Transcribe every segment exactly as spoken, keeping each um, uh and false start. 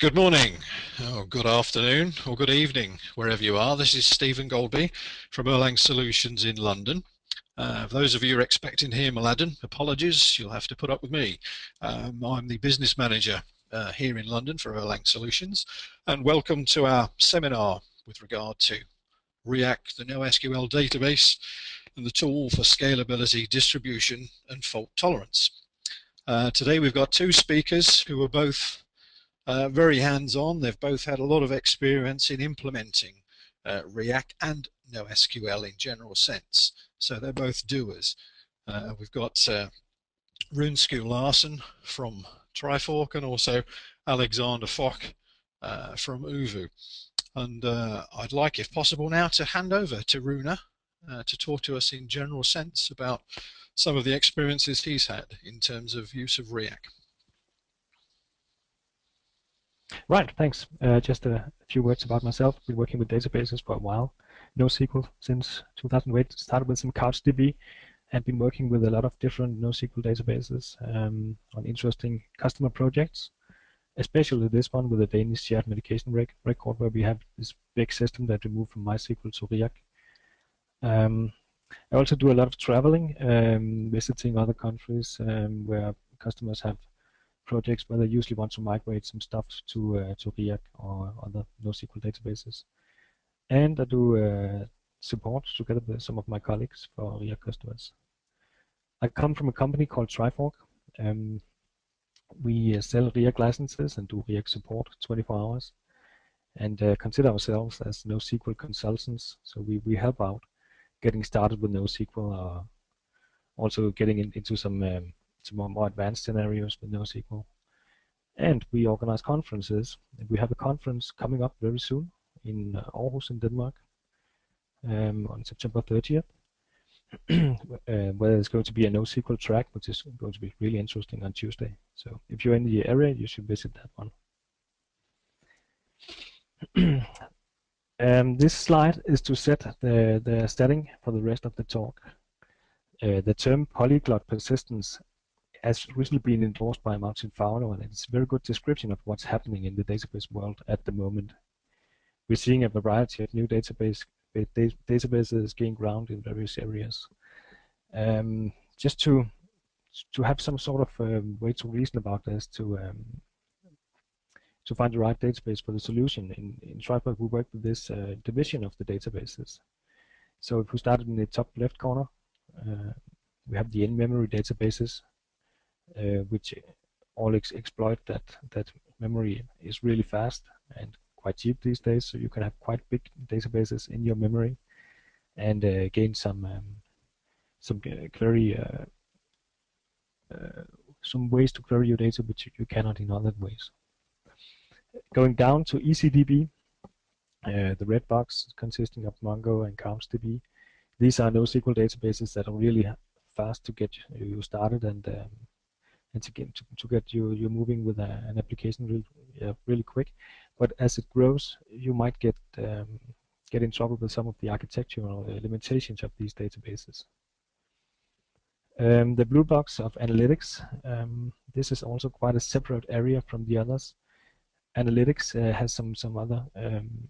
Good morning, or good afternoon, or good evening, wherever you are. This is Stephen Goldby from Erlang Solutions in London. Uh, for those of you who are expecting here, Aladdin, apologies, you'll have to put up with me. Um, I'm the business manager uh, here in London for Erlang Solutions, and welcome to our seminar with regard to Riak, the NoSQL database, and the tool for scalability, distribution, and fault tolerance. Uh, today we've got two speakers who are both Uh, very hands-on. They've both had a lot of experience in implementing uh, Riak and NoSQL in general sense. So they're both doers. Uh, we've got uh, Rune Skou Larsen from Trifork and also Alexander Fock uh, from ooVoo. And uh, I'd like, if possible, now to hand over to Rune uh, to talk to us in general sense about some of the experiences he's had in terms of use of Riak. Right, thanks. Uh, just a few words about myself. I've been working with databases for a while. NoSQL since two thousand eight. Started with some CouchDB and been working with a lot of different NoSQL databases um, on interesting customer projects, especially this one with the Danish shared medication rec record where we have this big system that we moved from MySQL to Riak. Um, I also do a lot of traveling, um, visiting other countries um, where customers have projects where they usually want to migrate some stuff to uh, to Riak or other NoSQL databases, and I do uh, support together with some of my colleagues for Riak customers. I come from a company called Trifork. Um, we uh, sell Riak licenses and do Riak support twenty-four hours, and uh, consider ourselves as NoSQL consultants. So we we help out getting started with NoSQL, or also getting in, into some. Um, Some more advanced scenarios with NoSQL, and we organize conferences. We have a conference coming up very soon in Aarhus in Denmark um, on September thirtieth, uh, where there's going to be a NoSQL track, which is going to be really interesting on Tuesday. So if you're in the area, you should visit that one. um, this slide is to set the the setting for the rest of the talk. Uh, the term polyglot persistence has recently been endorsed by Martin Fowler, and it's a very good description of what's happening in the database world at the moment. We're seeing a variety of new database, databases gaining ground in various areas. Um, just to to have some sort of um, way to reason about this, to um, to find the right database for the solution. In, in Trifork, we work with this uh, division of the databases. So if we started in the top left corner, uh, we have the in-memory databases, Uh, which all ex exploit that that memory is really fast and quite cheap these days, so you can have quite big databases in your memory and uh, gain some um, some uh, query uh, uh, some ways to query your data which you cannot in other ways. Going down to E C D B, uh, the red box consisting of Mongo and CouchDB. These are NoSQL databases that are really fast to get you started and um, and to get, to, to get you you moving with a, an application really, uh, really quick. But as it grows, you might get um, get in trouble with some of the architectural uh, limitations of these databases. Um, the blue box of analytics. Um, this is also quite a separate area from the others. Analytics uh, has some some other um,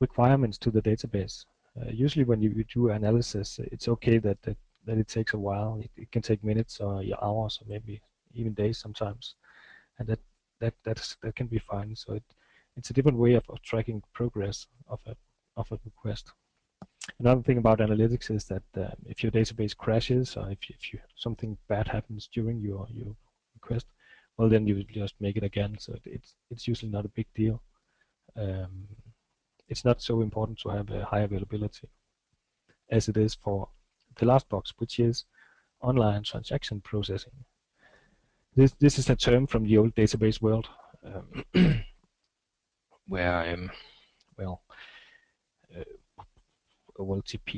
requirements to the database. Uh, usually, when you, you do analysis, it's okay that that that it takes a while. It, it can take minutes or hours or maybe even days sometimes, and that that that's, that can be fine. So it it's a different way of, of tracking progress of a of a request. Another thing about analytics is that um, if your database crashes or if if you, something bad happens during your your request, well then you just make it again. So it, it's it's usually not a big deal. Um, it's not so important to have a high availability as it is for the last box, which is online transaction processing. This this is a term from the old database world, um, where um, well, uh, O L T P.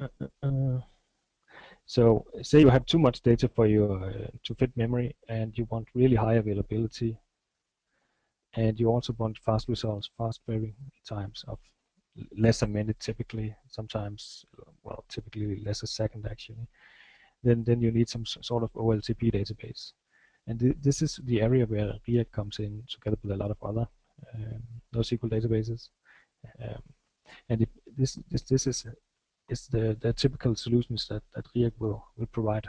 Uh, uh, uh. So, say you have too much data for your uh, to fit memory, and you want really high availability, and you also want fast results, fast varying times of less a minute typically, sometimes, well, typically less a second actually, then then you need some sort of O L T P database. And th this is the area where Riak comes in together with a lot of other um, NoSQL databases. Um, and it, this, this this is is the, the typical solutions that, that Riak will, will provide.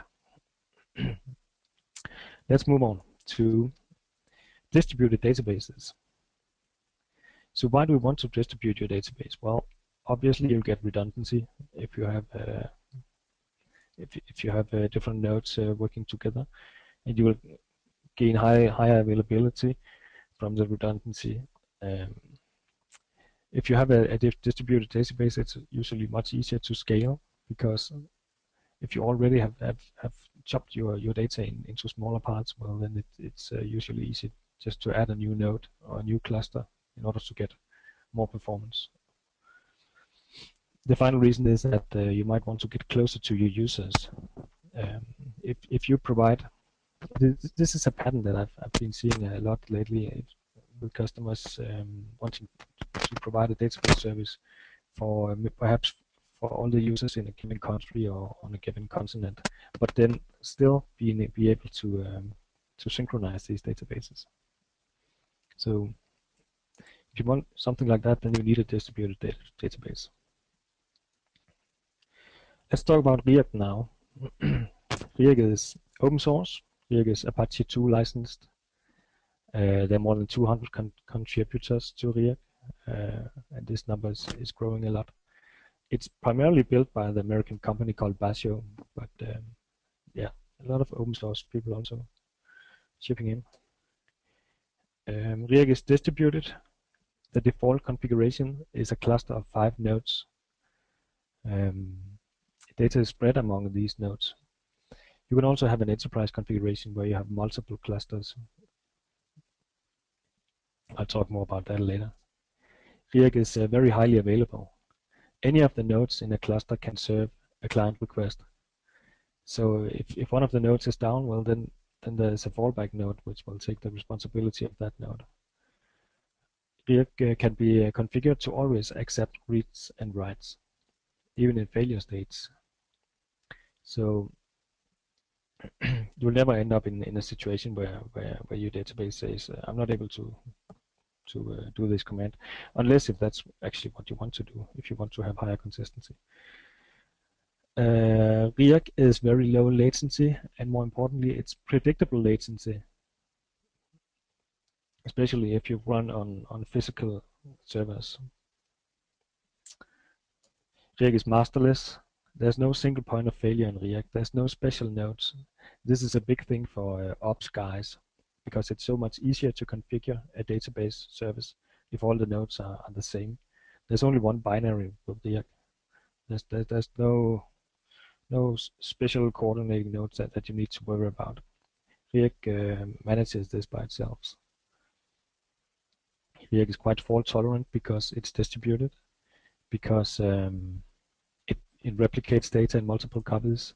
Let's move on to distributed databases. So why do we want to distribute your database? Well, obviously you get redundancy if you have uh, if if you have uh, different nodes uh, working together, and you will gain high higher availability from the redundancy. Um, if you have a, a distributed database, it's usually much easier to scale, because if you already have have, have chopped your your data in, into smaller parts, well then it, it's uh, usually easy just to add a new node or a new cluster in order to get more performance. The final reason is that uh, you might want to get closer to your users. Um, if if you provide, this, this is a pattern that I've I've been seeing a lot lately with customers um, wanting to provide a database service for um, perhaps for all the users in a given country or on a given continent, but then still being be able to um, to synchronize these databases. So if you want something like that, then you need a distributed data database. Let's talk about Riak now. Riak is open source. Riak is Apache Two licensed. Uh, there are more than two hundred con contributors to Riak, uh, and this number is, is growing a lot. It's primarily built by the American company called Basho, but um, yeah, a lot of open source people also shipping in. Um, Riak is distributed. The default configuration is a cluster of five nodes. Um, data is spread among these nodes. You can also have an enterprise configuration where you have multiple clusters. I'll talk more about that later. Riak is uh, very highly available. Any of the nodes in a cluster can serve a client request. So if, if one of the nodes is down, well then, then there's a fallback node which will take the responsibility of that node. Riak can be configured to always accept reads and writes, even in failure states. So you'll never end up in, in a situation where, where, where your database says, I'm not able to, to uh, do this command, unless if that's actually what you want to do, if you want to have higher consistency. Uh, Riak is very low latency, and more importantly, it's predictable latency, especially if you run on, on physical servers. Riak is masterless. There's no single point of failure in Riak. There's no special nodes. This is a big thing for uh, ops guys, because it's so much easier to configure a database service if all the nodes are, are the same. There's only one binary with Riak. There's, there, there's no no special coordinating nodes that, that you need to worry about. Riak uh, manages this by itself. Riak is quite fault tolerant because it's distributed, because um, it, it replicates data in multiple copies.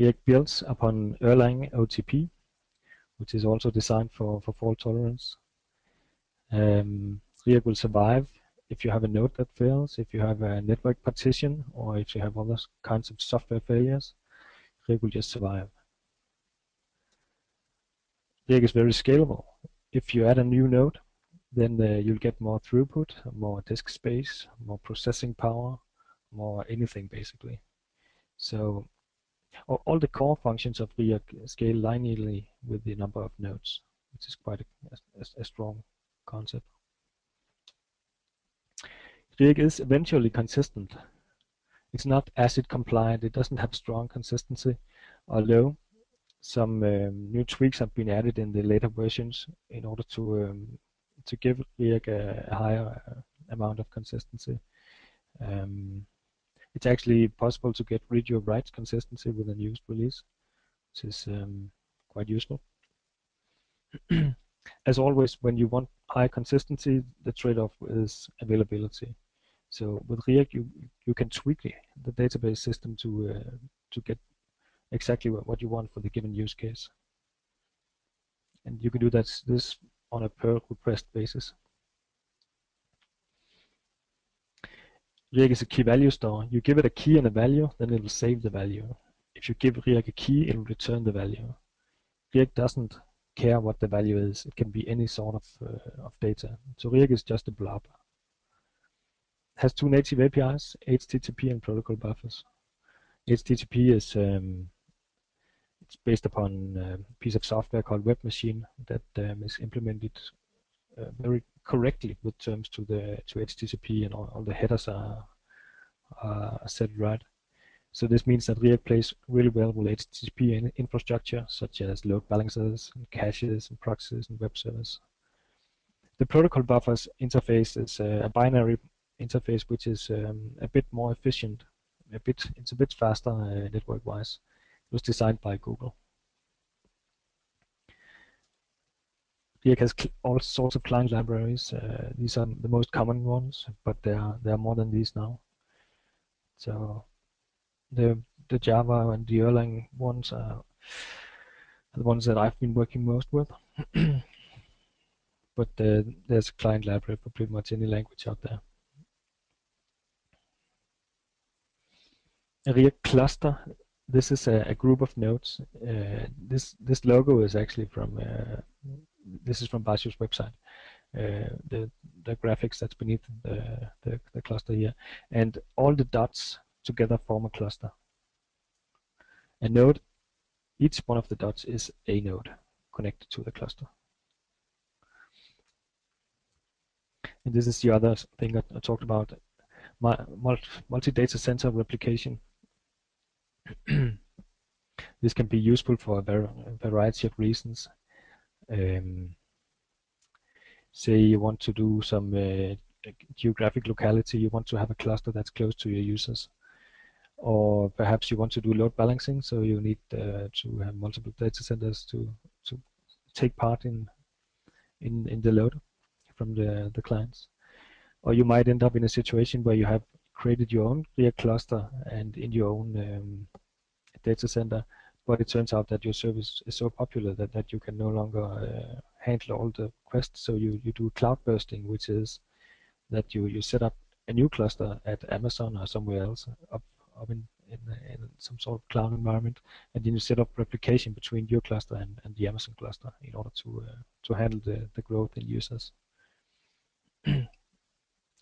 Riak builds upon Erlang O T P, which is also designed for, for fault tolerance. Um, Riak will survive if you have a node that fails, if you have a network partition, or if you have other kinds of software failures. Riak will just survive. Riak is very scalable. If you add a new node, then uh, you'll get more throughput, more disk space, more processing power, more anything basically. So all the core functions of Riak scale linearly with the number of nodes, which is quite a, a, a strong concept. Riak is eventually consistent. It's not ACID compliant, it doesn't have strong consistency, although some um, new tweaks have been added in the later versions in order to um, to give Riak a, a higher uh, amount of consistency. Um, it's actually possible to get read your write consistency with a newest release, which is um, quite useful. As always, when you want high consistency, the trade-off is availability. So with Riak, you you can tweak the database system to uh, to get exactly what, what you want for the given use case, and you can do that this. on a per request basis. Riak is a key value store. You give it a key and a value, then it will save the value. If you give Riak a key, it will return the value. Riak doesn't care what the value is. It can be any sort of, uh, of data. So Riak is just a blob. Has two native A P Is, H T T P and protocol buffers. H T T P is um, it's based upon a piece of software called Web Machine that um, is implemented uh, very correctly with terms to the to H T T P, and all, all the headers are, are set right. So this means that Riak plays really well with H T T P infrastructure, such as load balancers, and caches, and proxies, and web servers. The protocol buffers interface is a binary interface, which is um, a bit more efficient, a bit it's a bit faster uh, network-wise. It was designed by Google. Riak has all sorts of client libraries. Uh, these are the most common ones, but there are there are more than these now. So The, the Java and the Erlang ones are the ones that I've been working most with. But uh, there's a client library for pretty much any language out there. A Riak cluster. This is a, a group of nodes. Uh, this this logo is actually from uh, this is from Basho's website. Uh, the the graphics that's beneath the, the the cluster here, and all the dots together form a cluster. A node, each one of the dots is a node connected to the cluster. And this is the other thing that I talked about, multi-data center replication. This can be useful for a, var a variety of reasons. Um, say you want to do some uh, geographic locality, you want to have a cluster that's close to your users. Or perhaps you want to do load balancing, so you need uh, to have multiple data centers to to take part in in in the load from the the clients. Or you might end up in a situation where you have created your own Riak cluster and in your own um, data center, but it turns out that your service is so popular that that you can no longer uh, handle all the requests, so you you do cloud bursting, which is that you you set up a new cluster at Amazon or somewhere else up up in, in, in some sort of cloud environment, and then you set up replication between your cluster and, and the Amazon cluster in order to uh, to handle the, the growth in users.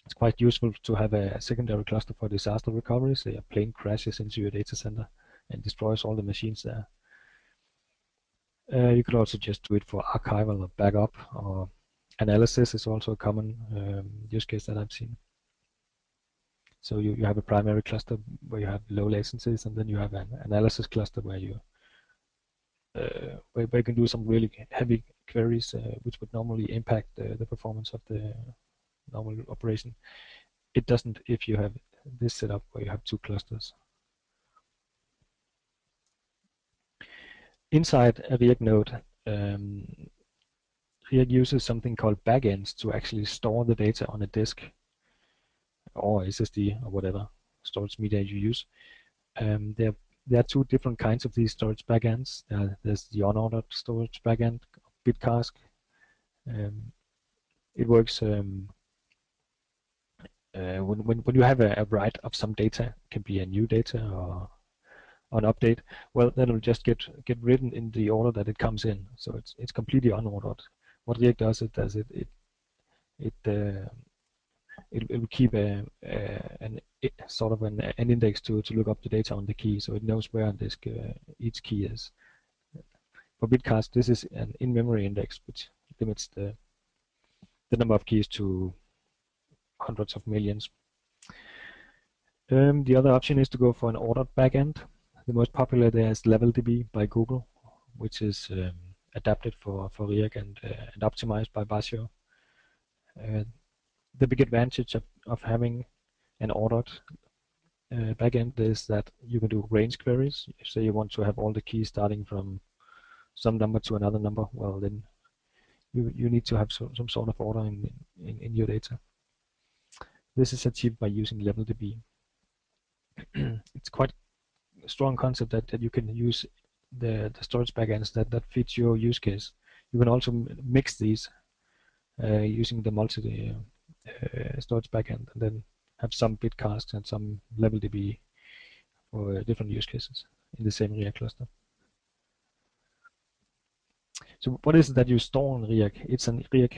It's quite useful to have a secondary cluster for disaster recovery. Say a plane crashes into your data center and destroys all the machines there. Uh, you could also just do it for archival or backup, or analysis is also a common um, use case that I've seen. So you, you have a primary cluster where you have low latencies, and then you have an analysis cluster where you uh, where, where you can do some really heavy queries, uh, which would normally impact uh, the performance of the normal operation. It doesn't if you have this setup where you have two clusters. Inside a Riak node, um, Riak uses something called backends to actually store the data on a disk, or S S D, or whatever storage media you use. Um, there, there are two different kinds of these storage backends. There, there's the unordered storage backend, BitCask. Um, it works um, uh, when, when when you have a, a write of some data. It can be a new data or an update. Well, then it'll just get get written in the order that it comes in. So it's it's completely unordered. What Riak does, it does it it it. Uh, It, it will keep a, a, an, it, sort of an, an index to, to look up the data on the key, so it knows where this, uh, each key is. For BitCast, this is an in-memory index, which limits the, the number of keys to hundreds of millions. Um, the other option is to go for an ordered backend. The most popular there is LevelDB by Google, which is um, adapted for, for Riak and, uh, and optimized by Basho. Uh, The big advantage of, of having an ordered uh, backend is that you can do range queries. So you want to have all the keys starting from some number to another number. Well, then you you need to have some, some sort of order in, in in your data. This is achieved by using LevelDB. It's quite a strong concept that, that you can use the, the storage backends that that fits your use case. You can also mix these uh, using the multi. Uh, Uh, storage backend, and then have some BitCast and some LevelDB for uh, different use cases in the same Riak cluster. So what is it that you store in Riak? It's an Riak,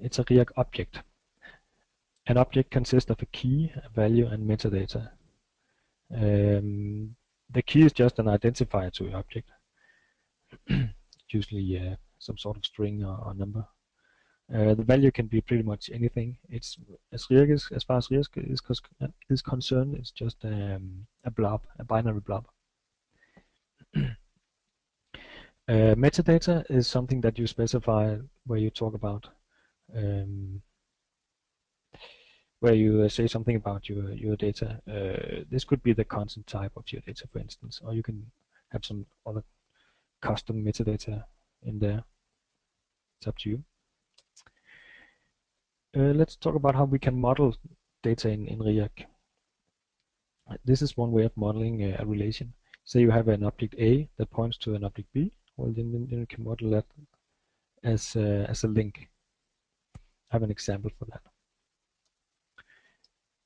it's a Riak object. An object consists of a key, a value, and metadata. Um, the key is just an identifier to the object, usually uh, some sort of string or, or number. Uh, the value can be pretty much anything. It's as Riak is, as far as Riak is, is concerned, it's just um, a blob, a binary blob. uh, metadata is something that you specify where you talk about, um, where you uh, say something about your your data. Uh, this could be the content type of your data, for instance, or you can have some other custom metadata in there. It's up to you. Uh, let's talk about how we can model data in, in Riak. This is one way of modeling a, a relation. Say you have an object A that points to an object B. Well, then, then you can model that as uh, as a link. I have an example for that.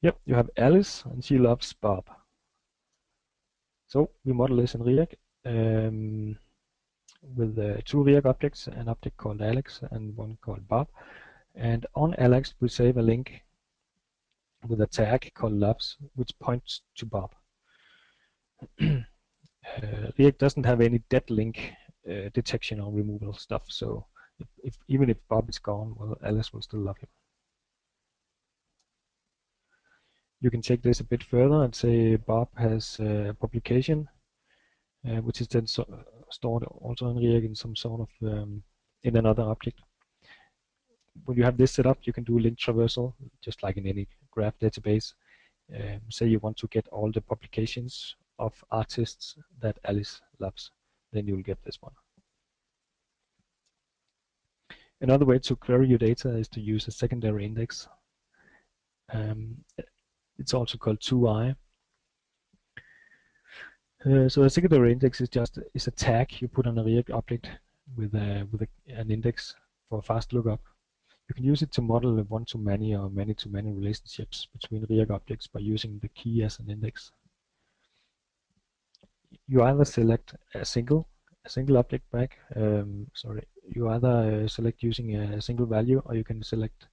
Yep, you have Alice, and she loves Bob. So we model this in Riak um, with uh, two Riak objects, an object called Alex and one called Bob. And on Alex, we save a link with a tag called loves, which points to Bob. uh, Riak doesn't have any dead link uh, detection or removal stuff, so if, if, even if Bob is gone, well, Alice will still love him. You can take this a bit further and say Bob has a publication, uh, which is then so stored also in Riak in some sort of um, in another object. When you have this set up, you can do link traversal, just like in any graph database. Um, say you want to get all the publications of artists that Alice loves, then you'll get this one. Another way to query your data is to use a secondary index. Um, it's also called two I. Uh, so a secondary index is just is a tag you put on a Riak object with a, with a, an index for fast lookup. You can use it to model a one-to-many or many-to-many relationships between Riak objects by using the key as an index. You either select a single, a single object back. Um, sorry, you either uh, select using a single value, or you can select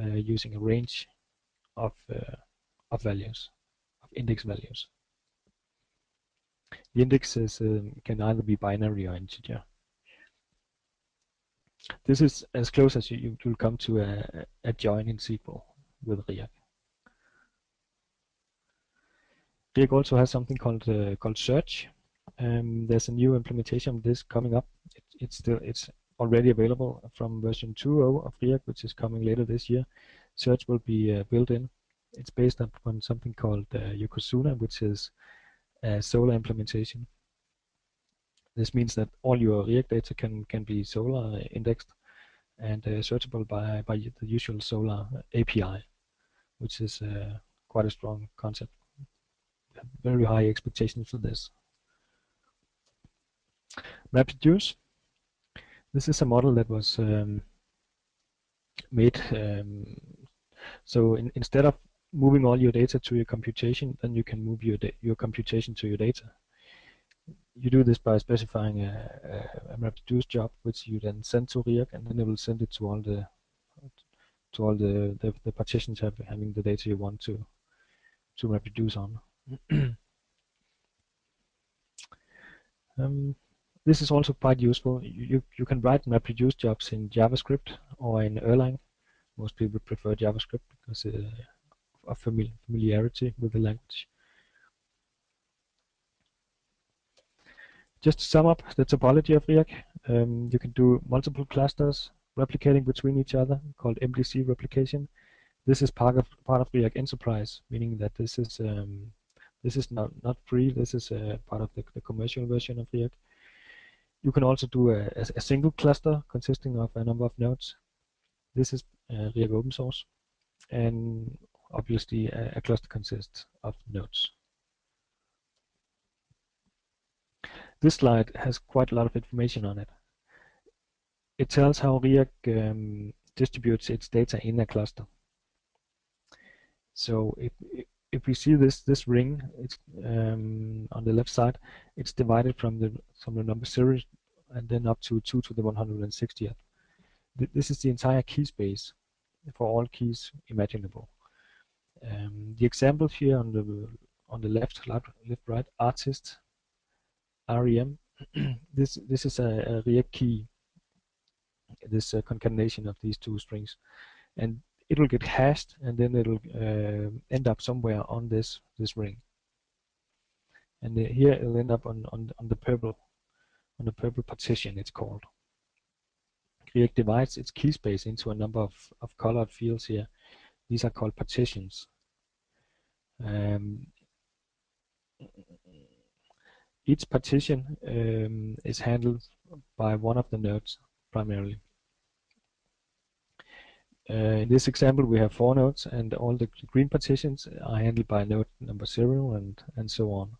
uh, using a range of uh, of values, of index values. The indexes um, can either be binary or integer. This is as close as you will come to a, a join in S Q L with Riak. Riak also has something called uh, called search. Um, there's a new implementation of this coming up. It, it's still it's already available from version two point oh of Riak, which is coming later this year. Search will be uh, built in. It's based upon something called uh, Yokozuna, which is a Solr implementation. This means that all your Riak data can, can be Solr indexed and uh, searchable by, by the usual Solr A P I, which is uh, quite a strong concept. We have very high expectations for this. MapReduce. This is a model that was um, made. Um, so in, instead of moving all your data to your computation, then you can move your, your computation to your data. You do this by specifying a, a, a MapReduce job, which you then send to Riak, and then it will send it to all the to all the, the, the partitions have, having the data you want to to MapReduce on. um, this is also quite useful. You, you you can write MapReduce jobs in JavaScript or in Erlang. Most people prefer JavaScript because uh, of famili familiarity with the language. Just to sum up the topology of Riak, um, you can do multiple clusters replicating between each other, called M D C replication. This is part of part of Riak Enterprise, meaning that this is um, this is not not free. This is uh, part of the, the commercial version of Riak. You can also do a, a, a single cluster consisting of a number of nodes. This is uh, Riak open source, and obviously a, a cluster consists of nodes. This slide has quite a lot of information on it. It tells how Riak um, distributes its data in a cluster. So if, if we see this this ring, it's um, on the left side, it's divided from the from the number zero and then up to two to the one hundred sixtieth. This is the entire key space for all keys imaginable. Um, the examples here on the on the left, left, right, artist, rem. this this is a, a Riak key. This uh, concatenation of these two strings, and it will get hashed, and then it will uh, end up somewhere on this this ring. And the, here it will end up on, on on the purple on the purple partition. It's called. Riak divides its key space into a number of, of colored fields here. These are called partitions. Um, each partition um, is handled by one of the nodes primarily. Uh, in this example, we have four nodes, and all the green partitions are handled by node number zero, and and so on.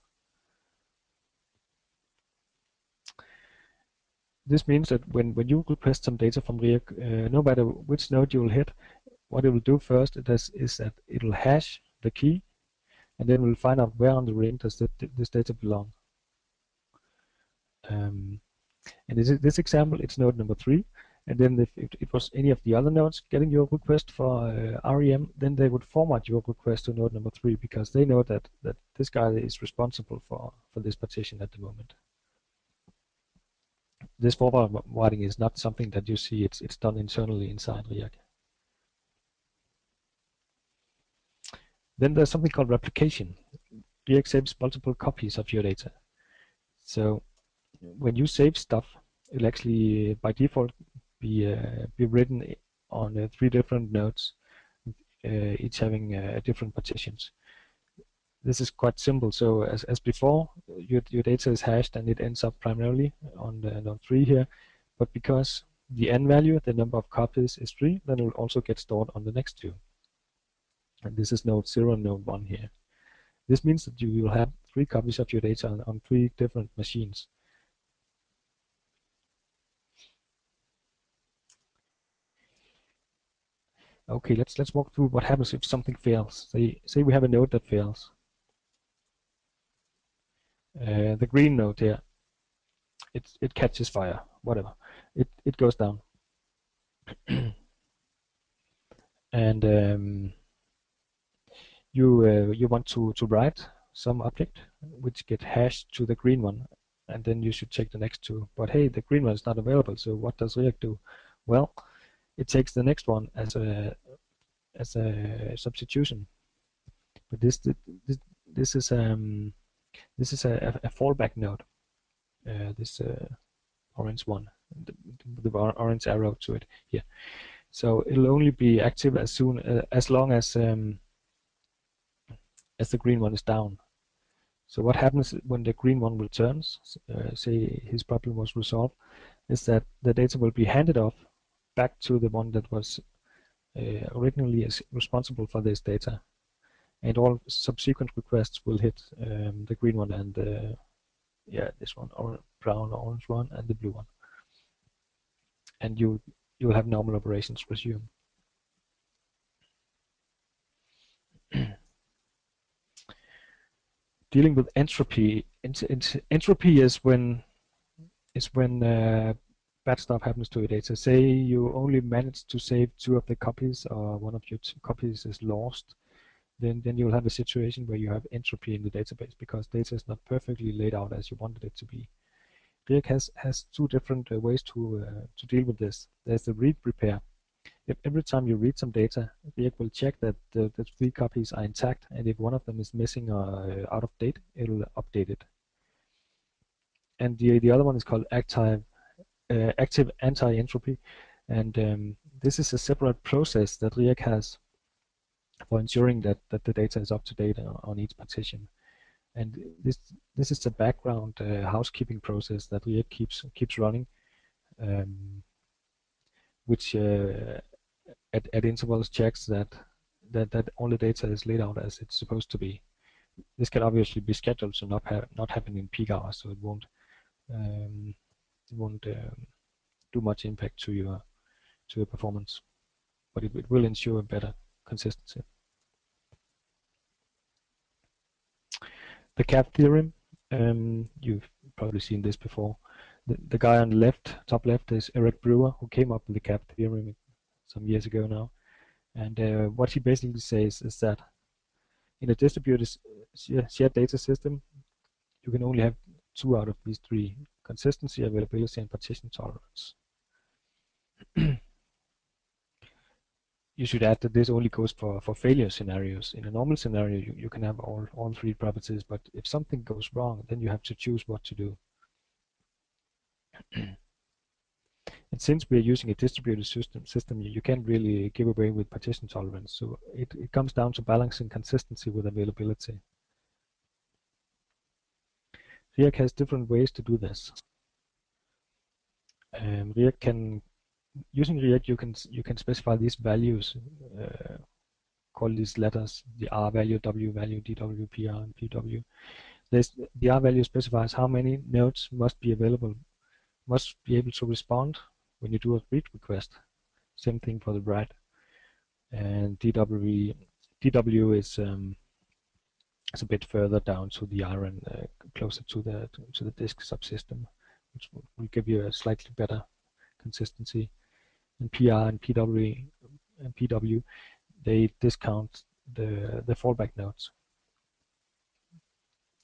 This means that when when you request some data from Riak, uh, no matter which node you will hit, what it will do first it does is that it will hash the key, and then we'll find out where on the ring does that, this data belong. Um, and this this example, it's node number three. And then if it, it was any of the other nodes getting your request for uh, rem, then they would format your request to node number three, because they know that that this guy is responsible for for this partition at the moment. This formatting is not something that you see; it's it's done internally inside Riak. Then there's something called replication. Riak saves multiple copies of your data. So when you save stuff, it'll actually by default be uh, be written on uh, three different nodes, uh, each having uh, different partitions. This is quite simple. So as as before, your your data is hashed and it ends up primarily on the node three here. But because the n value, the number of copies, is three, then it will also get stored on the next two. And this is node zero and node one here. This means that you will have three copies of your data on, on three different machines. Okay, let's let's walk through what happens if something fails. Say say we have a node that fails. Uh, the green node here, it it catches fire, whatever. It it goes down, and um, you uh, you want to to write some object which get hashed to the green one, and then you should check the next two. But hey, the green one is not available. So what does Riak do? Well, it takes the next one as a as a substitution, but this this this is um this is a, a fallback node. Uh, this uh, orange one, the, the orange arrow to it here. So it'll only be active as soon uh, as long as um as the green one is down. So what happens when the green one returns? Uh, say his problem was resolved, is that the data will be handed off back to the one that was uh, originally is responsible for this data, and all subsequent requests will hit um, the green one and uh, yeah, this one, or brown, orange one, and the blue one, and you you'll have normal operations resume. Dealing with entropy, ent ent entropy is when is when uh, bad stuff happens to your data. Say you only manage to save two of the copies, or one of your two copies is lost, then then you'll have a situation where you have entropy in the database because data is not perfectly laid out as you wanted it to be. Riak has has two different uh, ways to uh, to deal with this. There's the read repair. If every time you read some data, Riak will check that the, the three copies are intact, and if one of them is missing or out of date, it'll update it. And the the other one is called active. Uh, active anti-entropy, and um, this is a separate process that Riak has for ensuring that that the data is up to date on each partition. And this this is the background uh, housekeeping process that Riak keeps keeps running, um, which uh, at at intervals checks that that that all the data is laid out as it's supposed to be. This can obviously be scheduled, so not ha not happen in peak hours, so it won't. Um, won't um, do much impact to your to your performance, but it, it will ensure a better consistency. The cat theorem, um, you've probably seen this before. the, the guy on the left, top left, is Eric Brewer, who came up with the cap theorem some years ago now. And uh, what he basically says is that in a distributed shared data system, you can only have two out of these three: consistency, availability, and partition tolerance. You should add that this only goes for, for failure scenarios. In a normal scenario, you, you can have all, all three properties, but if something goes wrong, then you have to choose what to do. And since we're using a distributed system, system you, you can't really give away with partition tolerance, so it, it comes down to balancing consistency with availability. Riak has different ways to do this. Um, Riak can Using React, you can you can specify these values, uh, call these letters the R value, W value, D W, P R, and P W. There's, the R value specifies how many nodes must be available, must be able to respond when you do a read request. Same thing for the write. And D W D W is um, is a bit further down to the R and uh, closer to the to, to the disk subsystem, which will give you a slightly better consistency. And P R and P W and P W, they discount the the fallback nodes.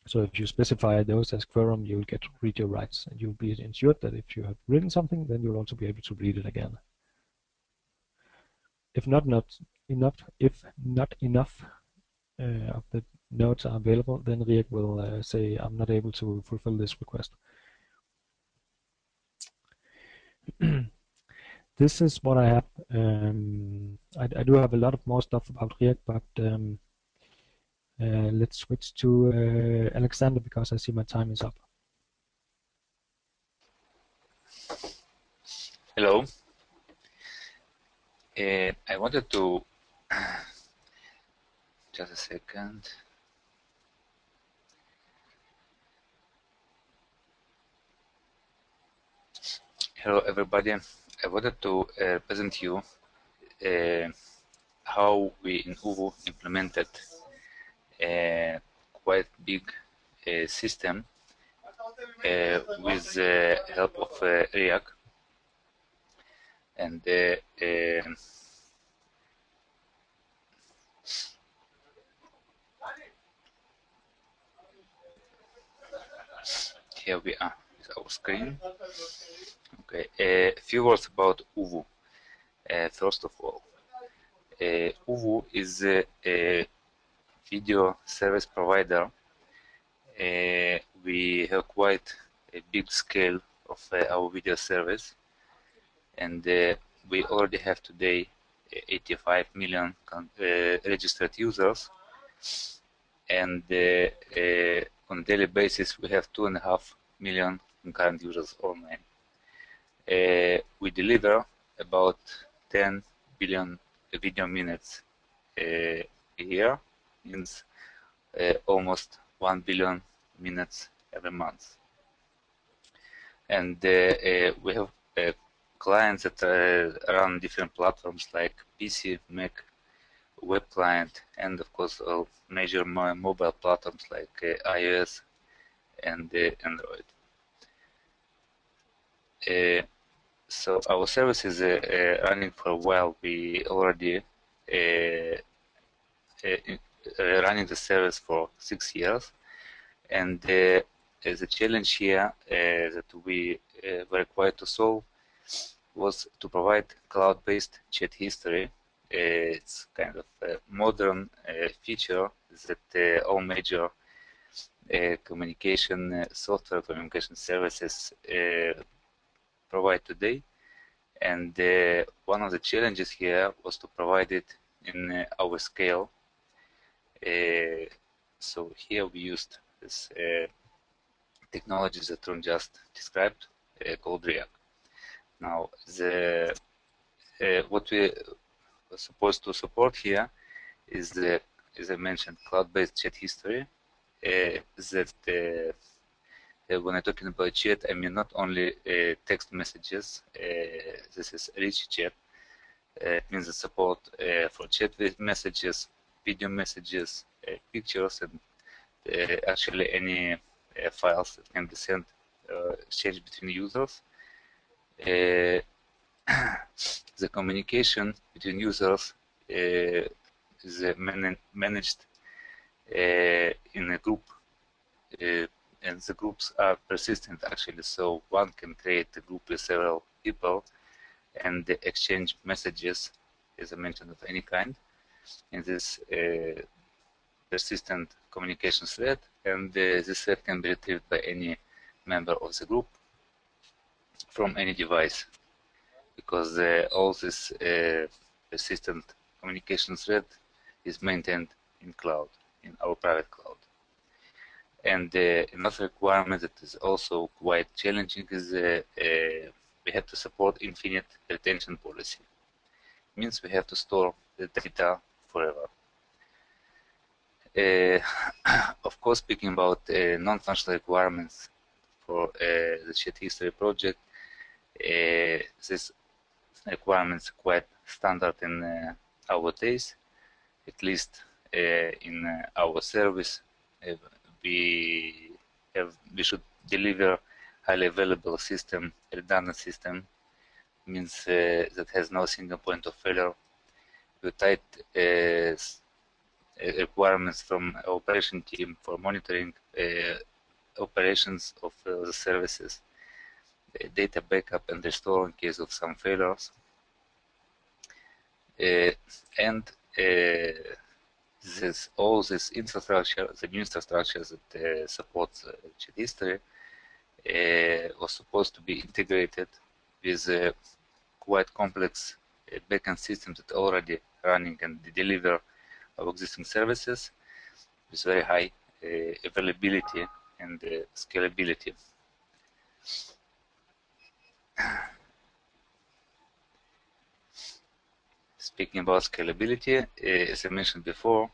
So if you specify those as quorum, you'll get read your writes, and you'll be ensured that if you have written something, then you'll also be able to read it again. If not not enough, if not enough uh, of the nodes are available, then React will uh, say, "I'm not able to fulfill this request." This is what I have. Um, I, I do have a lot of more stuff about React, but um, uh, let's switch to uh, Alexander because I see my time is up. Hello. Uh, I wanted to just a second. Hello, everybody. I wanted to uh, present you uh, how we in ooVoo implemented a quite big uh, system uh, with the uh, help of uh, React. And uh, uh, here we are with our screen. Okay, a uh, few words about ooVoo. Uh, first of all, uh, ooVoo is uh, a video service provider. Uh, we have quite a big scale of uh, our video service, and uh, we already have today eighty-five million con uh, registered users, and uh, uh, on a daily basis we have two and a half million concurrent users online. Uh, we deliver about ten billion video minutes uh, a year, means uh, almost one billion minutes every month. And uh, uh, we have uh, clients that uh, run different platforms like P C, Mac, web client, and of course all major mobile platforms like uh, iOS and uh, Android. Uh, So our service is uh, uh, running for a while. We already uh, uh, uh, running the service for six years, and uh, the challenge here uh, that we uh, were required to solve was to provide cloud-based chat history. Uh, it's kind of a modern uh, feature that uh, all major uh, communication uh, software, communication services Uh, provide today, and uh, one of the challenges here was to provide it in uh, our scale. Uh, so here we used this uh, technology that Rune just described, uh, called React. Now, the uh, what we were supposed to support here is the, as I mentioned, cloud-based chat history. Uh, that uh, Uh, when I'm talking about chat, I mean not only uh, text messages. Uh, this is rich chat. Uh, it means the support uh, for chat messages, video messages, uh, pictures, and uh, actually any uh, files that can be sent uh, exchange between users. Uh, the communication between users uh, is man managed uh, in a group, uh, and the groups are persistent actually, so one can create a group with several people and exchange messages, as I mentioned, of any kind in this uh, persistent communication thread, and uh, this thread can be retrieved by any member of the group from any device, because uh, all this uh, persistent communication thread is maintained in cloud, in our private cloud. And uh, another requirement that is also quite challenging is uh, uh, we have to support infinite retention policy. It means we have to store the data forever. Uh, of course, speaking about uh, non-functional requirements for uh, the shared history project, uh, these requirements are quite standard in uh, our days, at least uh, in uh, our service. Uh, we have, we should deliver highly available system, redundant system, means uh, that has no single point of failure. We tight uh, requirements from operation team for monitoring uh, operations of uh, the services, uh, data backup and restore in case of some failures, uh, and uh, this, all this infrastructure, the new infrastructure that uh, supports shared uh, history, uh, was supposed to be integrated with uh, quite complex uh, backend systems that already running and deliver our existing services with very high uh, availability and uh, scalability. Speaking about scalability, uh, as I mentioned before,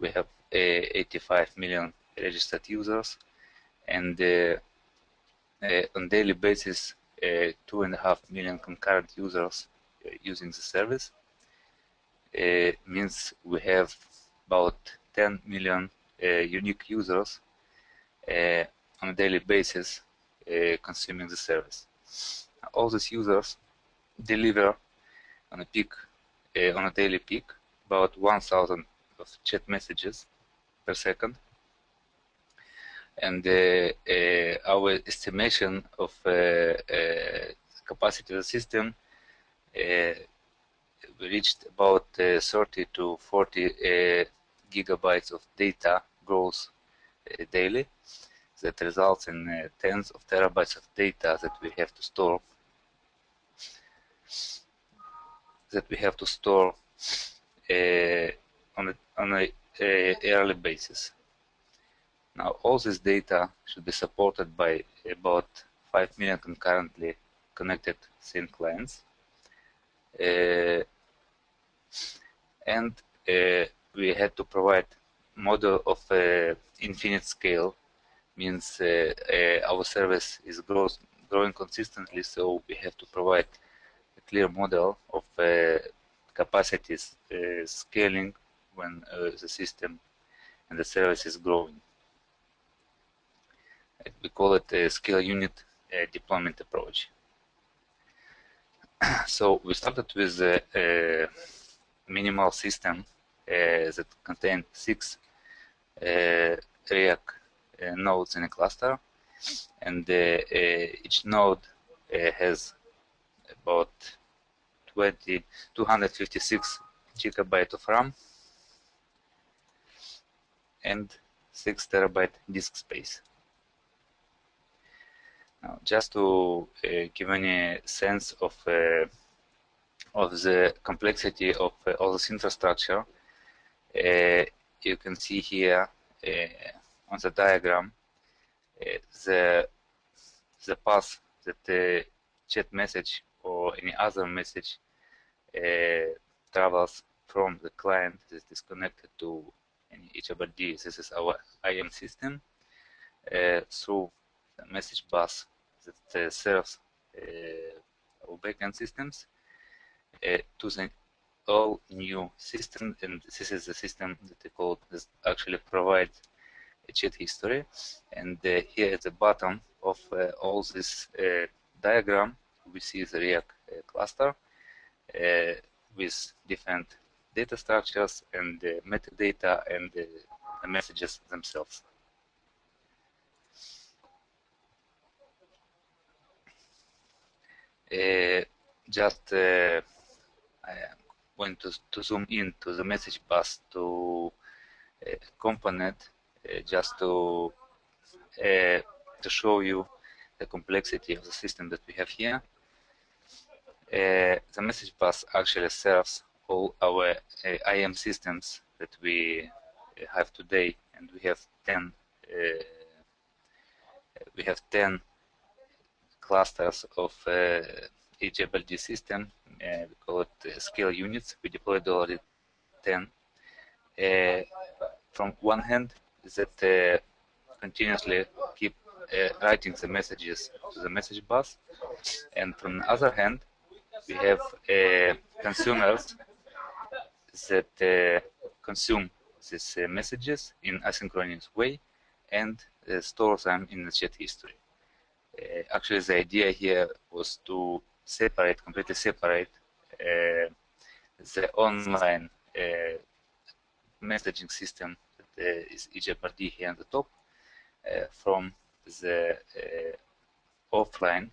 we have uh, eighty-five million registered users, and uh, uh, on daily basis, uh, two and a half million concurrent users uh, using the service. Uh, means we have about ten million uh, unique users uh, on a daily basis uh, consuming the service. All these users deliver on a peak. Uh, on a daily peak, about one thousand of chat messages per second, and uh, uh, our estimation of uh, uh, capacity of the system uh, reached about uh, thirty to forty uh, gigabytes of data growth uh, daily. That results in uh, tens of terabytes of data that we have to store. That we have to store uh, on a, on a uh, yearly basis. Now, all this data should be supported by about five million concurrently connected thin clients, uh, and uh, we had to provide model of uh, infinite scale. Means uh, uh, our service is grow growing consistently, so we have to provide clear model of uh, capacities uh, scaling when uh, the system and the service is growing. We call it a scale unit uh, deployment approach. So we started with a, a minimal system uh, that contained six uh, Riak uh, nodes in a cluster, and uh, uh, each node uh, has about two hundred fifty-six gigabyte of RAM and six terabyte disk space. Now, just to uh, give any sense of uh, of the complexity of uh, all this infrastructure, uh, you can see here uh, on the diagram uh, the the path that uh, chat message or any other message uh, travels from the client that is connected to any Ejabberd. This is our I M system, uh, through the message bus that uh, serves uh, our backend systems, uh, to the all new system, and this is the system that they call this actually provides cheat history. And uh, here at the bottom of uh, all this uh, diagram, we see the Riak uh, cluster uh, with different data structures and uh, metadata and uh, the messages themselves. Uh, just uh, I am going to, to zoom in to the message bus to uh, component uh, just to uh, to show you the complexity of the system that we have here. Uh, the message bus actually serves all our uh, I A M systems that we have today, and we have ten. Uh, we have ten clusters of uh, Ejabberd system. Uh, we call it uh, scale units. We deployed already ten. Uh, from one hand, is that uh, continuously keep uh, writing the messages to the message bus, and from the other hand, we have uh, consumers that uh, consume these uh, messages in asynchronous way and uh, store them in the chat history. Uh, actually, the idea here was to separate, completely separate uh, the online uh, messaging system that uh, is Ejabberd here on the top uh, from the uh, offline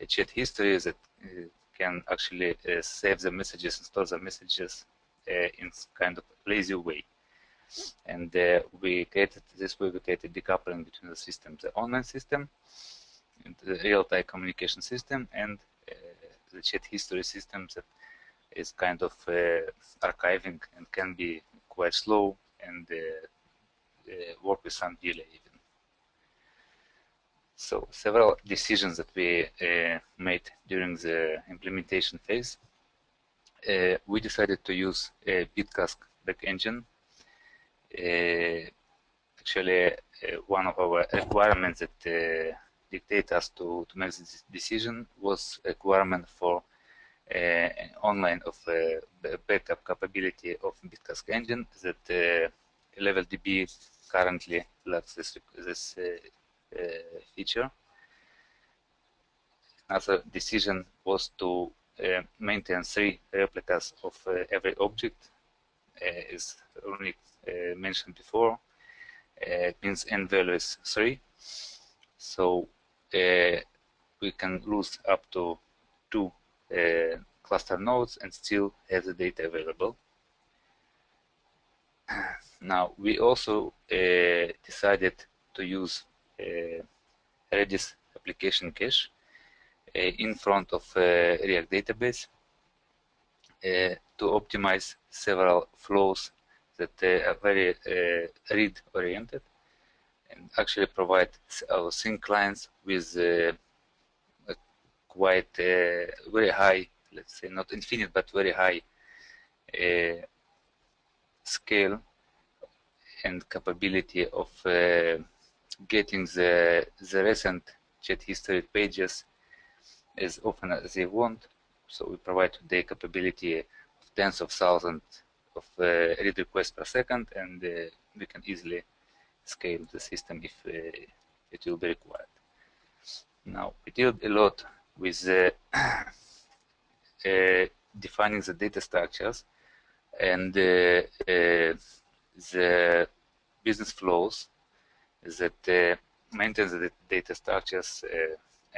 uh, chat history that uh, can actually uh, save the messages and store the messages uh, in kind of lazy way. And uh, we created this way, we created decoupling between the systems, the online system, and the real-time communication system, and uh, the chat history system that is kind of uh, archiving and can be quite slow and uh, uh, work with some delay even. So several decisions that we uh, made during the implementation phase. Uh, we decided to use a BitCask back engine. Uh, actually, uh, one of our requirements that uh, dictate us to, to make this decision was a requirement for uh, an online of uh, backup capability of BitCask engine that uh, LevelDB currently lacks this, this uh, uh, feature. Another decision was to uh, maintain three replicas of uh, every object, uh, as Rune Uh, mentioned before. Uh, it means n value is three, so uh, we can lose up to two uh, cluster nodes and still have the data available. Now we also uh, decided to use uh, Redis application cache uh, in front of uh, Riak database uh, to optimize several flows that uh, are very uh, read-oriented and actually provide our sync clients with uh, a quite uh, very high, let's say not infinite, but very high uh, scale and capability of uh, getting the, the recent chat history pages as often as they want. So we provide today capability of tens of thousands of uh, read requests per second, and uh, we can easily scale the system if uh, it will be required. Now, we deal a lot with uh, uh, defining the data structures and uh, uh, the business flows that uh, maintain the data structures uh,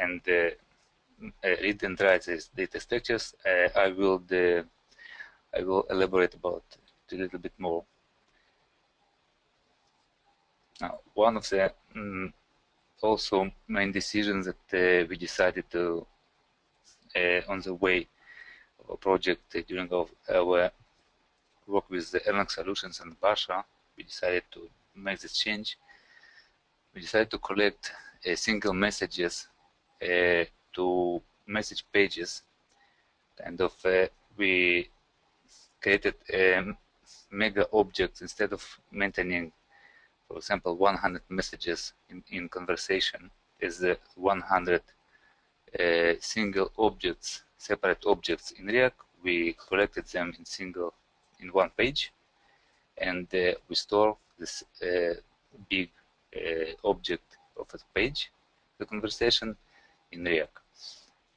and uh, read and write these data structures. Uh, I will the I will elaborate about it a little bit more. Now, one of the um, also main decisions that uh, we decided to uh, on the way of a project uh, during our, our work with the Erlang Solutions and Basho, we decided to make this change. We decided to collect uh, single messages uh, to message pages, kind of uh, we created um, mega objects instead of maintaining, for example, one hundred messages in, in conversation as the one hundred uh, single objects, separate objects in Riak. We collected them in single, in one page, and uh, we store this uh, big uh, object of a page, the conversation in Riak.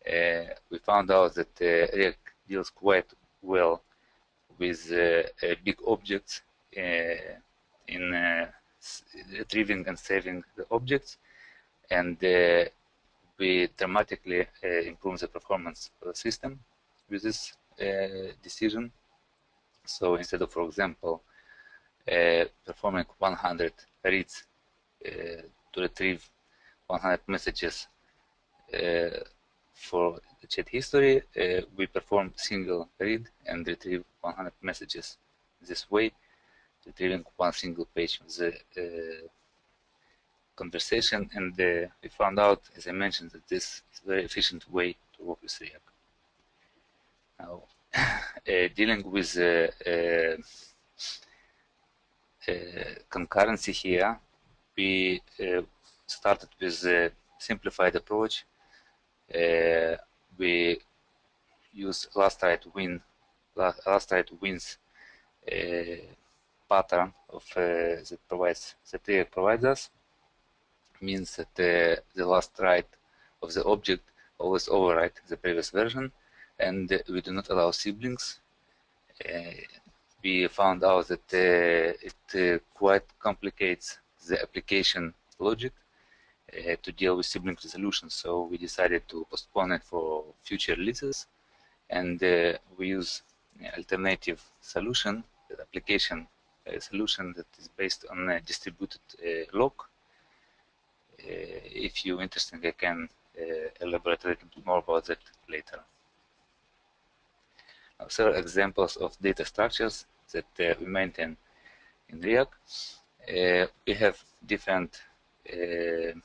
Uh, we found out that uh, Riak deals quite well with uh, uh, big objects uh, in uh, retrieving and saving the objects, and uh, we dramatically uh, improve the performance of the system with this uh, decision. So instead of, for example, uh, performing one hundred reads uh, to retrieve one hundred messages uh, for the chat history, uh, we perform single read and retrieve one hundred messages. This way, retrieving one single page of the uh, conversation, and uh, we found out, as I mentioned, that this is a very efficient way to work with Riak. Now, uh, dealing with uh, uh, uh, concurrency here, we uh, started with a simplified approach. Uh, we use last right win, last, last right wins uh, pattern of uh, that provides that Riak provides us. Means that uh, the last write of the object always overwrite the previous version, and uh, we do not allow siblings. Uh, we found out that uh, it uh, quite complicates the application logic uh, to deal with sibling resolution, so we decided to postpone it for future releases, and uh, we use alternative solution, the application uh, solution that is based on a distributed uh, log. Uh, if you're interested, I can uh, elaborate a little bit more about that later. Now, several examples of data structures that uh, we maintain in Riak. Uh, we have different uh,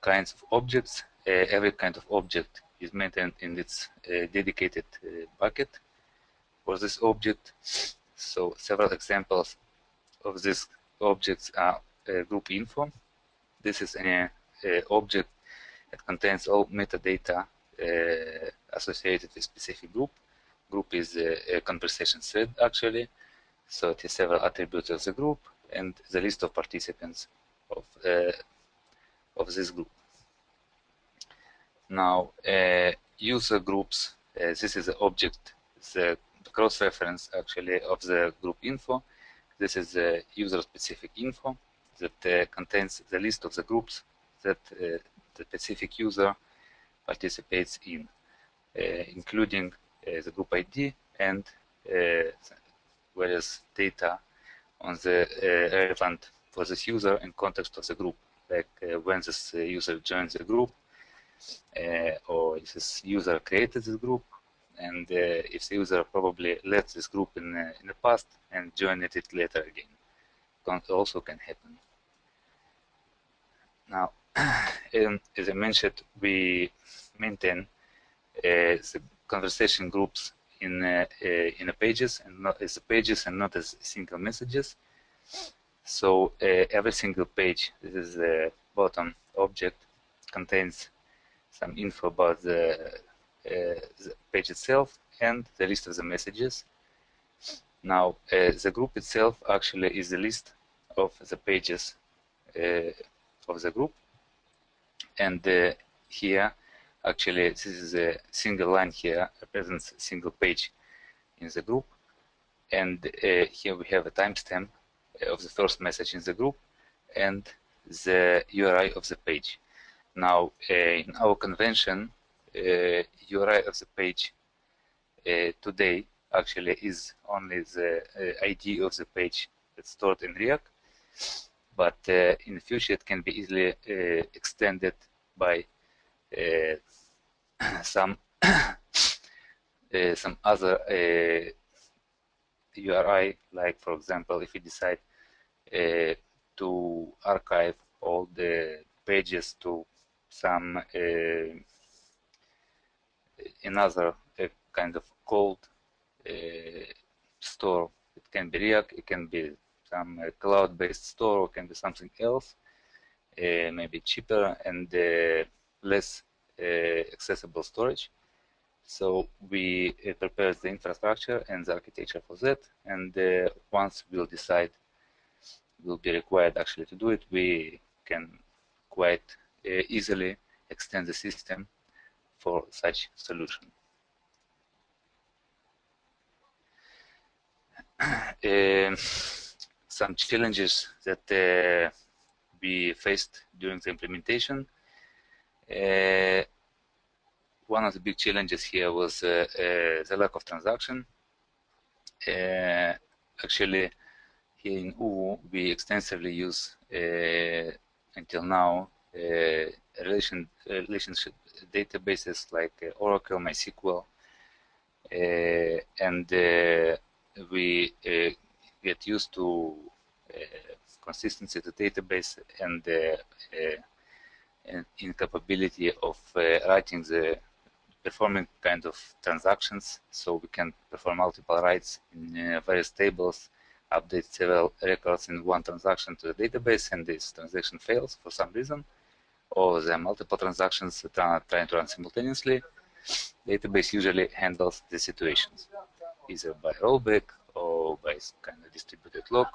kinds of objects. Uh, every kind of object is maintained in its uh, dedicated uh, bucket for this object. So several examples of these objects are uh, group info. This is an uh, object that contains all metadata uh, associated with a specific group. Group is a, a conversation thread, actually, so it has several attributes of the group and the list of participants of uh, of this group. Now, uh, user groups. Uh, this is the object, the cross-reference actually of the group info. This is the user-specific info that uh, contains the list of the groups that uh, the specific user participates in, uh, including uh, the group I D and uh, various data on the uh, relevant for this user in context of the group, like uh, when this user joins the group, uh, or if this user created this group, and uh, if the user probably left this group in, uh, in the past and joined it later again. Also can happen. Now, um, as I mentioned, we maintain uh, the conversation groups in uh, uh, in the pages and not as the pages and not as single messages. So uh, every single page, this is the bottom object, contains some info about the, uh, the page itself and the list of the messages. Now, uh, the group itself actually is the list of the pages uh, of the group, and uh, here actually this is a single line here represents a single page in the group, and uh, here we have a timestamp of the first message in the group and the U R I of the page. Now, uh, in our convention, uh, U R I of the page uh, today actually is only the uh, I D of the page that's stored in Riak, but uh, in the future it can be easily uh, extended by uh, some uh, some other uh, U R I, like for example if you decide uh, to archive all the pages to some uh, another uh, kind of cold Uh, store. It can be Riak, it can be some uh, cloud-based store, or can be something else, uh, maybe cheaper and uh, less uh, accessible storage. So we uh, prepare the infrastructure and the architecture for that, and uh, once we'll decide will be required actually to do it, we can quite uh, easily extend the system for such solution. Uh, some challenges that uh, we faced during the implementation. Uh, one of the big challenges here was uh, uh, the lack of transaction. Uh, actually, here in ooVoo, we extensively use uh, until now uh, relation, relationship databases like Oracle, MySQL, uh, and uh, we uh, get used to uh, consistency of the database and the uh, uh, incapability of uh, writing the performing kind of transactions, so we can perform multiple writes in uh, various tables, update several records in one transaction to the database, and this transaction fails for some reason, or there are multiple transactions that are trying to run simultaneously. Database usually handles the situations, either by rollback or by kind of distributed log,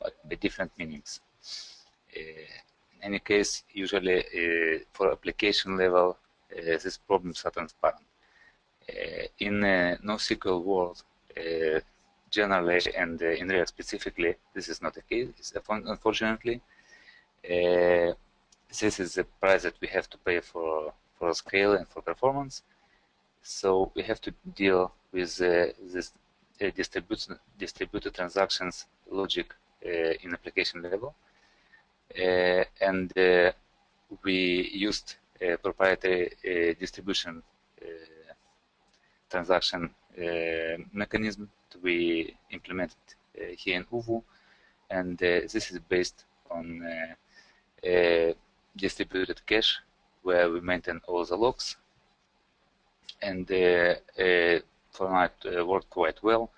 but by different meanings. Uh, in any case, usually uh, for application level, uh, these problems are transparent. Uh, in uh, NoSQL world, uh, generally, and uh, in Riak specifically, this is not the case, unfortunately. Uh, this is the price that we have to pay for, for scale and for performance. So we have to deal with uh, this uh, distributed, distributed transactions logic uh, in application level. Uh, and uh, we used uh, proprietary uh, distribution uh, transaction uh, mechanism that we implemented uh, here in ooVoo. And uh, this is based on uh, uh, distributed cache, where we maintain all the logs. And uh, uh, for now it uh, worked quite well.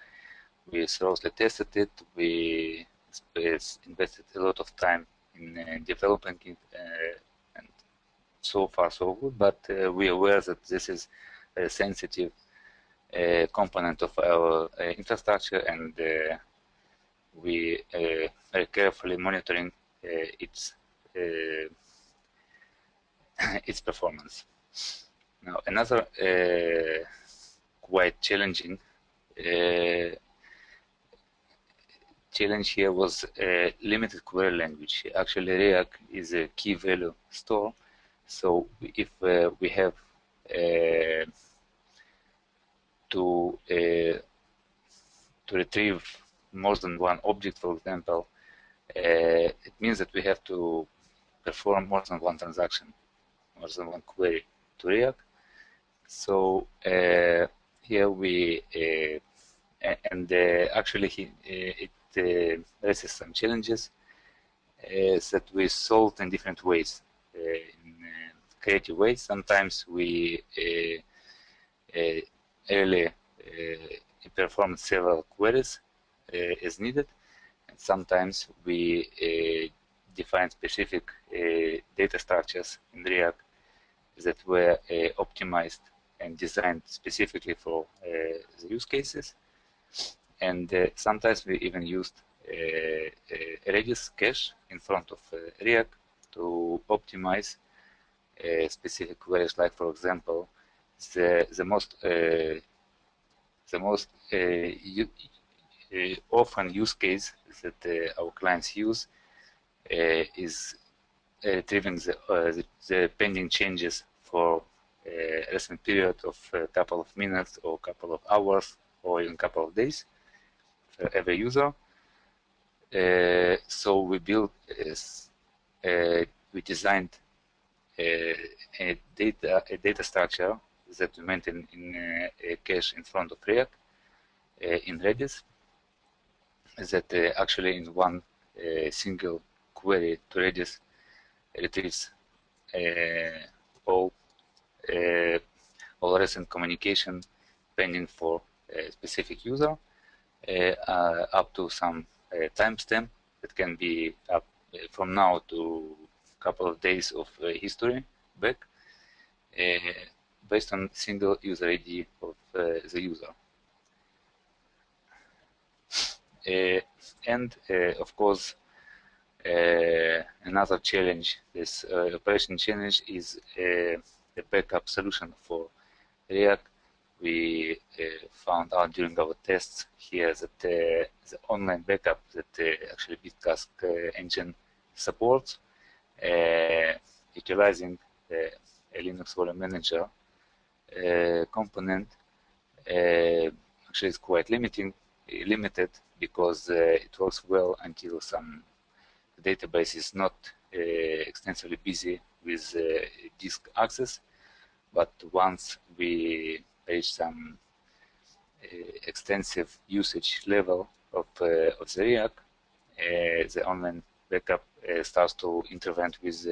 We thoroughly tested it. We invested a lot of time in uh, developing it, uh, and so far so good. But uh, we are aware that this is a sensitive uh, component of our uh, infrastructure, and uh, we uh, are carefully monitoring uh, its uh, its performance. Now, another uh, quite challenging uh, challenge here was uh, limited query language. Actually, Riak is a key value store, so if uh, we have uh, to uh, to retrieve more than one object, for example, uh, it means that we have to perform more than one transaction, more than one query to Riak. So uh, here we uh, and uh, actually he, uh, it uh, raises some challenges uh, that we solved in different ways, uh, in uh, creative ways. Sometimes we uh, uh, early uh, perform several queries uh, as needed, and sometimes we uh, define specific uh, data structures in Riak that were uh, optimized and designed specifically for uh, the use cases. And uh, sometimes we even used uh, a Redis cache in front of uh, Riak to optimize uh, specific queries, like, for example, the, the most, uh, the most uh, u uh, often use case that uh, our clients use uh, is retrieving the, uh, the, the pending changes for a recent period of a couple of minutes or a couple of hours or even a couple of days for every user. Uh, so we built, uh, uh, we designed uh, a, data, a data structure that we maintain in uh, a cache in front of Riak uh, in Redis, that uh, actually in one uh, single query to Redis retrieves uh, all Uh, all recent communication pending for a specific user, uh, uh, up to some uh, timestamp that can be up from now to a couple of days of uh, history back, uh, based on single user I D of uh, the user. Uh, and uh, of course, Uh, another challenge, this uh, operation challenge, is uh, the backup solution for Riak. We uh, found out during our tests here that uh, the online backup that uh, actually BitCask uh, engine supports, uh, utilizing the Linux Volume Manager uh, component, uh, actually is quite limiting, limited because uh, it works well until some database is not uh, extensively busy with uh, disk access. But once we reach some uh, extensive usage level of, uh, of the Riak, uh, the online backup uh, starts to intervene with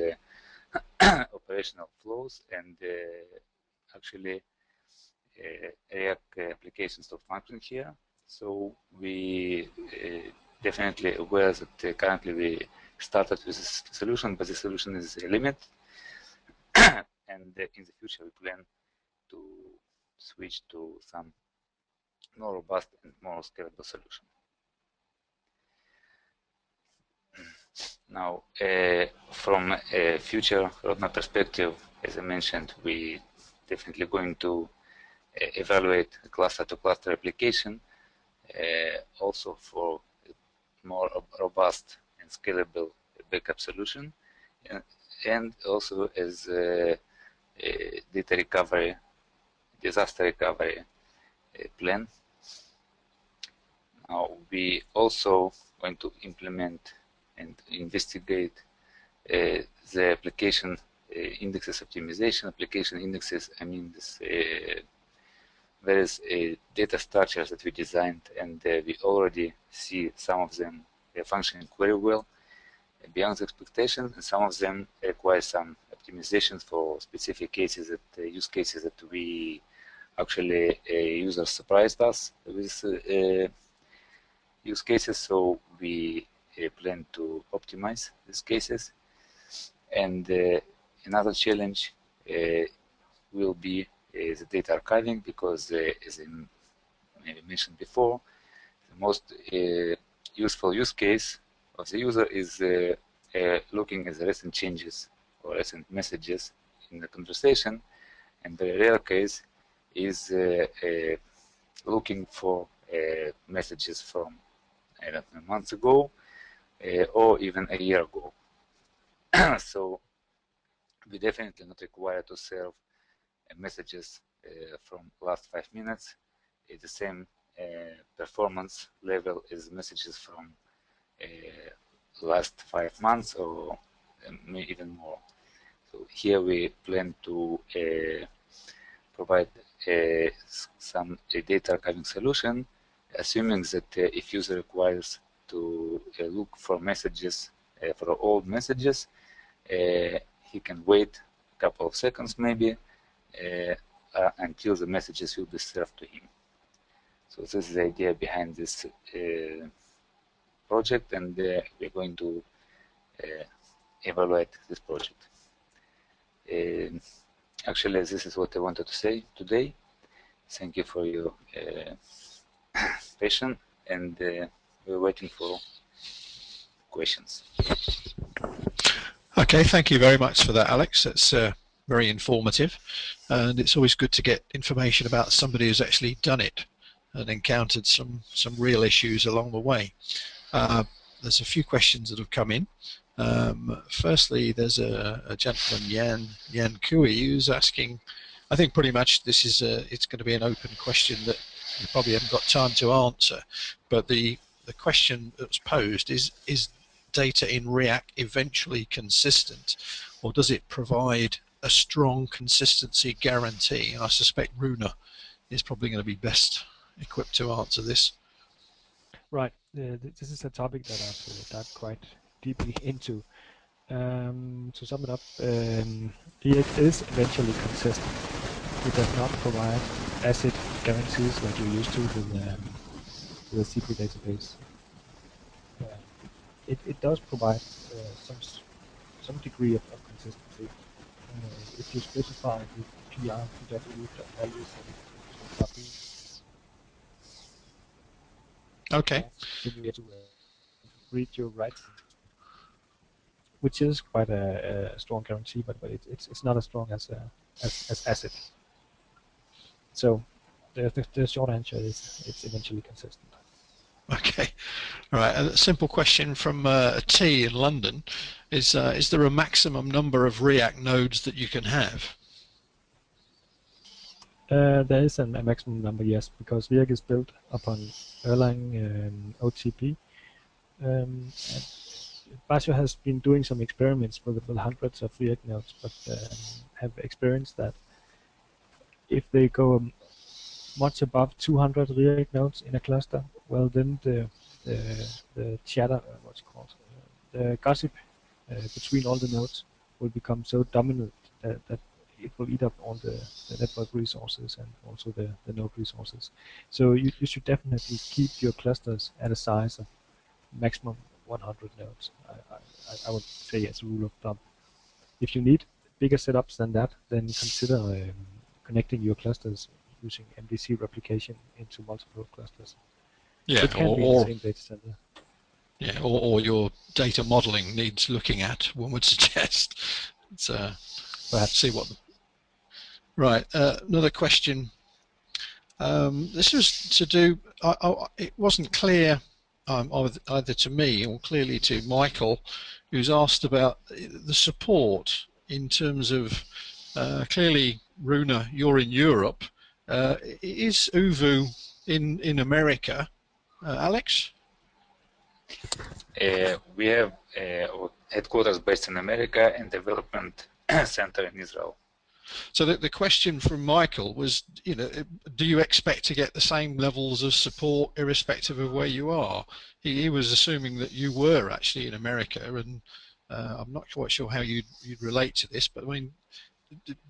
uh, operational flows, and uh, actually uh, Riak applications stop functioning here. So we uh, definitely aware that uh, currently we started with this solution, but the solution is a limit. And uh, in the future we plan to switch to some more robust and more scalable solution. Now, uh, from a future roadmap perspective, as I mentioned, we definitely going to uh, evaluate cluster-to-cluster application, uh, also for more robust and scalable backup solution, and also as uh, a data recovery, disaster recovery plan. Now we also going to implement and investigate uh, the application uh, indexes optimization. Application indexes, I mean, this, uh, various uh, data structures that we designed, and uh, we already see some of them uh, functioning very well uh, beyond the expectation, and some of them require some optimizations for specific cases, that uh, use cases that we actually uh, users surprised us with uh, uh, use cases. So we uh, plan to optimize these cases. And uh, another challenge uh, will be the data archiving, because uh, as I mentioned before, the most uh, useful use case of the user is uh, uh, looking at the recent changes or recent messages in the conversation, and the rare case is uh, uh, looking for uh, messages from, I don't know, months ago uh, or even a year ago. So we definitely not required to serve messages uh, from last five minutes is the same uh, performance level as messages from uh, last five months or um, even more. So here we plan to uh, provide uh, some uh, data archiving solution, assuming that uh, if user requires to uh, look for messages, uh, for old messages, uh, he can wait a couple of seconds maybe, Uh, uh, until the messages will be served to him. So this is the idea behind this uh, project, and uh, we're going to uh, evaluate this project. Uh, actually, this is what I wanted to say today. Thank you for your uh, patience, and uh, we're waiting for questions. Okay, thank you very much for that, Alex. That's uh... very informative, and it's always good to get information about somebody who's actually done it and encountered some some real issues along the way. Uh, there's a few questions that have come in. Um, firstly, there's a, a gentleman, Yan Yan Kui, who's asking. I think pretty much this is a, it's going to be an open question that you probably haven't got time to answer. But the the question that was posed is is data in Riak eventually consistent, or does it provide a strong consistency guarantee? And I suspect Rune is probably going to be best equipped to answer this. Right, uh, this is a topic that I've dived quite deeply into. Um, to sum it up, um, Riak is eventually consistent. It does not provide ACID guarantees like you're used to with, um, with a S Q L database. Uh, it, it does provide uh, some, some degree of, of consistency. Uh, if you specify the P R projected values and copy. Okay. Uh, you need to uh, read your rights which is quite a, a strong guarantee, but but it, it's it's not as strong as uh, as, as ACID. So the, the the short answer is it's eventually consistent. Okay, all right. A simple question from uh, T in London is: uh, is there a maximum number of React nodes that you can have? Uh, there is a maximum number, yes, because React is built upon Erlang um, O T P. Um, Basho has been doing some experiments with, with hundreds of React nodes, but um, have experienced that if they go um, much above two hundred React nodes in a cluster, well, then the the, the chatter, what's it called, the gossip uh, between all the nodes will become so dominant that, that it will eat up all the, the network resources and also the, the node resources. So you, you should definitely keep your clusters at a size of maximum one hundred nodes. I, I, I would say as a rule of thumb. If you need bigger setups than that, then consider um, connecting your clusters using M D C replication into multiple clusters. Yeah, it can or, be or, the same data center. Yeah, or, or your data modeling needs looking at, one would suggest. It's, uh, perhaps. See what. The, right, uh, another question. Um, this was to do. I, I, it wasn't clear um, either to me or clearly to Michael, who's asked about the support in terms of. Uh, clearly, Rune, you're in Europe. Uh, is ooVoo in in America, uh, Alex? Uh, we have uh, headquarters based in America and development center in Israel. So the, the question from Michael was, you know, do you expect to get the same levels of support irrespective of where you are? He, he was assuming that you were actually in America, and uh, I'm not quite sure how you'd, you'd relate to this, but I mean,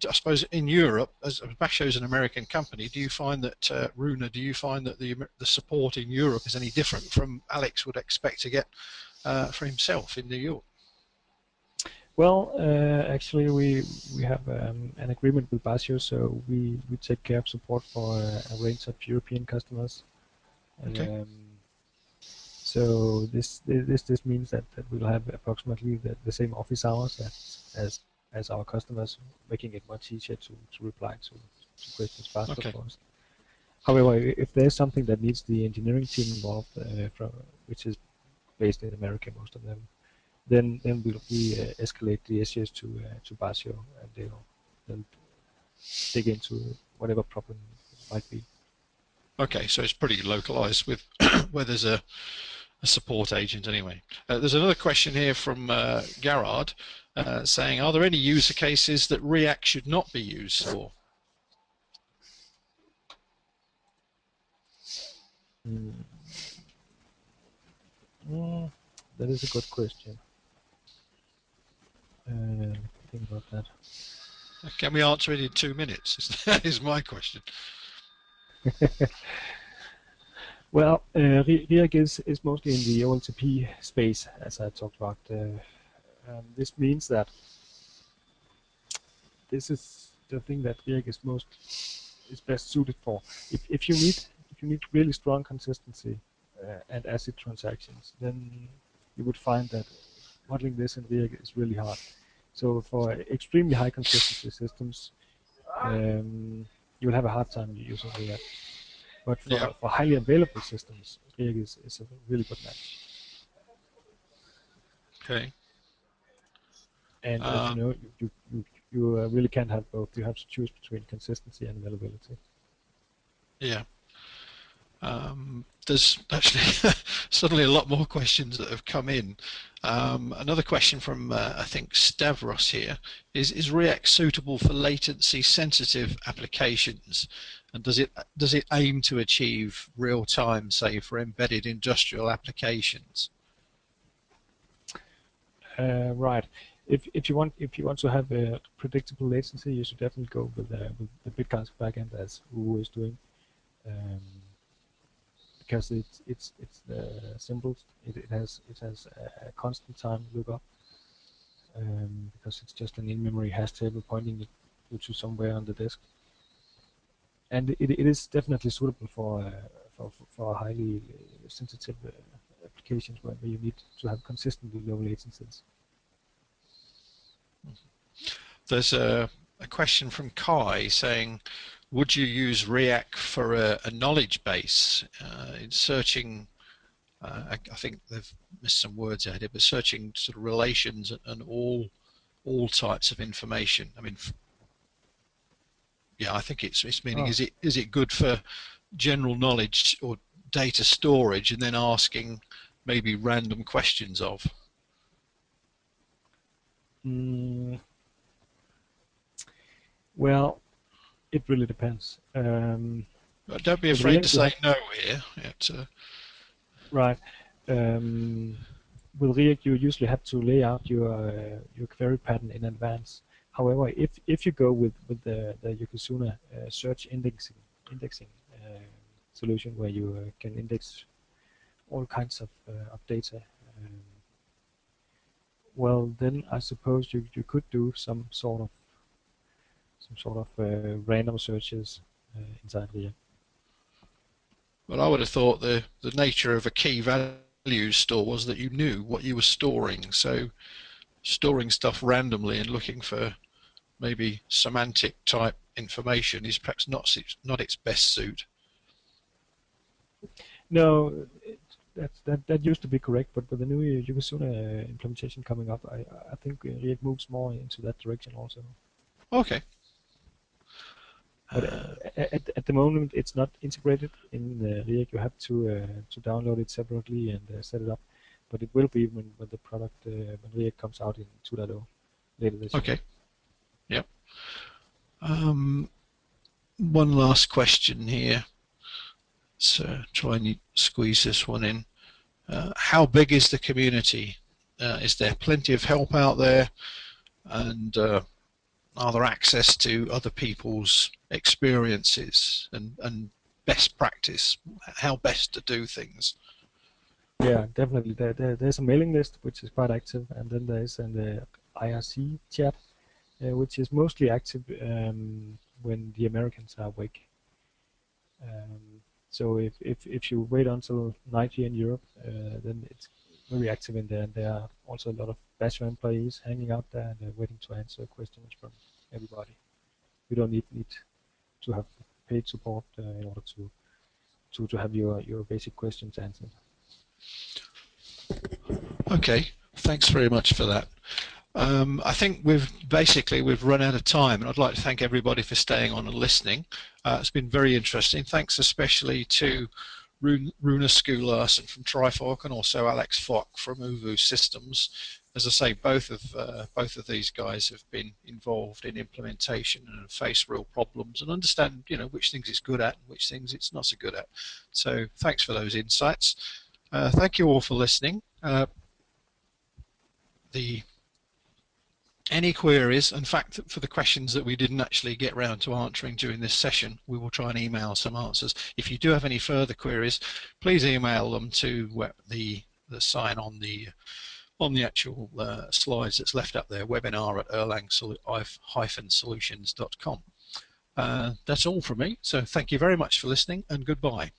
I suppose in Europe, as Basho is an American company, do you find that, uh, Rune, do you find that the the support in Europe is any different from Alex would expect to get uh, for himself in New York? Well, uh, actually, we we have um, an agreement with Basho, so we, we take care of support for a, a range of European customers. And, okay. Um, so this this this means that, that we'll have approximately the, the same office hours as as. as our customers, making it much easier to, to reply to, to questions faster, okay. Of course. However, if there's something that needs the engineering team involved, uh, from, which is based in America, most of them, then then we'll, we uh, escalate the issues to uh, to Basho, and they'll, they'll dig into whatever problem it might be. Okay, so it's pretty localized with where there's a, a support agent anyway. Uh, there's another question here from uh, Gerard. Uh, saying, are there any user cases that React should not be used for? Mm. Mm, that is a good question. Uh, think about that. Can we answer it in two minutes? That is my question. Well, uh, React is, is mostly in the O L T P space, as I talked about. Uh, Um, this means that this is the thing that React is most is best suited for. If if you need if you need really strong consistency uh, and ACID transactions, then you would find that modeling this in React is really hard. So for extremely high consistency systems, um, you'll have a hard time using React. But for, yeah. for highly available systems, React is, is a really good match. Okay. And um, as you know, you, you, you uh, really can't have both. You have to choose between consistency and availability. Yeah. Um, there's actually suddenly a lot more questions that have come in. Um, another question from, uh, I think, Stavros here is, is React suitable for latency-sensitive applications? And does it, does it aim to achieve real-time, say, for embedded industrial applications? Uh, right. If if you want if you want to have a predictable latency, you should definitely go with the, with the BitCask backend as ooVoo is doing, um, because it's it's it's the simplest. It, it has it has a constant time lookup, um, because it's just an in-memory hash table pointing you to somewhere on the disk, and it it is definitely suitable for uh, for for highly sensitive applications where you need to have consistently low latencies. There's a, a question from Kai saying, would you use Riak for a, a knowledge base uh, in searching, uh, I, I think they've missed some words out here, but searching sort of relations and, and all all types of information? I mean, yeah, I think it's, it's meaning, oh. is it is it good for general knowledge or data storage and then asking maybe random questions of? Mm. Well, it really depends. Um, well, don't be afraid to say no here. It's, uh... Right. Um, with Riak, you usually have to lay out your uh, your query pattern in advance. However, if if you go with with the, the Yokozuna uh, search indexing indexing uh, solution, where you uh, can index all kinds of uh, of data, um, well, then I suppose you you could do some sort of some sort of uh, random searches uh, inside Riak. Well, I would have thought the the nature of a key value store was that you knew what you were storing. So storing stuff randomly and looking for maybe semantic type information is perhaps not not its best suit. No, it, that that that used to be correct, but with the new Yokozuna implementation coming up, I I think Riak moves more into that direction also. Okay. But uh, at at the moment, it's not integrated in uh, Riak. You have to uh, to download it separately and uh, set it up. But it will be when when the product uh, when Riak comes out in two point oh later this year. Okay. Yep. Um, one last question here. So try and squeeze this one in. Uh, how big is the community? Uh, is there plenty of help out there? And uh, are there access to other people's experiences and, and best practice, how best to do things? Yeah, definitely. There, there, there's a mailing list which is quite active, and then there's an uh, I R C chat, uh, which is mostly active um, when the Americans are awake. Um, so if, if, if you wait until night here in Europe, uh, then it's very active in there, and there are also a lot of Basho employees hanging out there and uh, waiting to answer questions from everybody. You don't need, need to have paid support uh, in order to, to to have your your basic questions answered. Okay, thanks very much for that. Um, I think we've basically we've run out of time, and I'd like to thank everybody for staying on and listening. Uh, it's been very interesting. Thanks especially to Rune Skou Larsen from Trifork and also Alex Fock from ooVoo Systems. As I say, both of uh, both of these guys have been involved in implementation and have faced real problems and understand, you know, which things it's good at and which things it's not so good at. So thanks for those insights. Uh, thank you all for listening. Uh, the any queries, in fact, for the questions that we didn't actually get round to answering during this session, we will try and email some answers. If you do have any further queries, please email them to the the sign on the on the actual uh, slides that's left up there, webinar at erlang solutions dot com. Uh, that's all from me, so thank you very much for listening, and goodbye.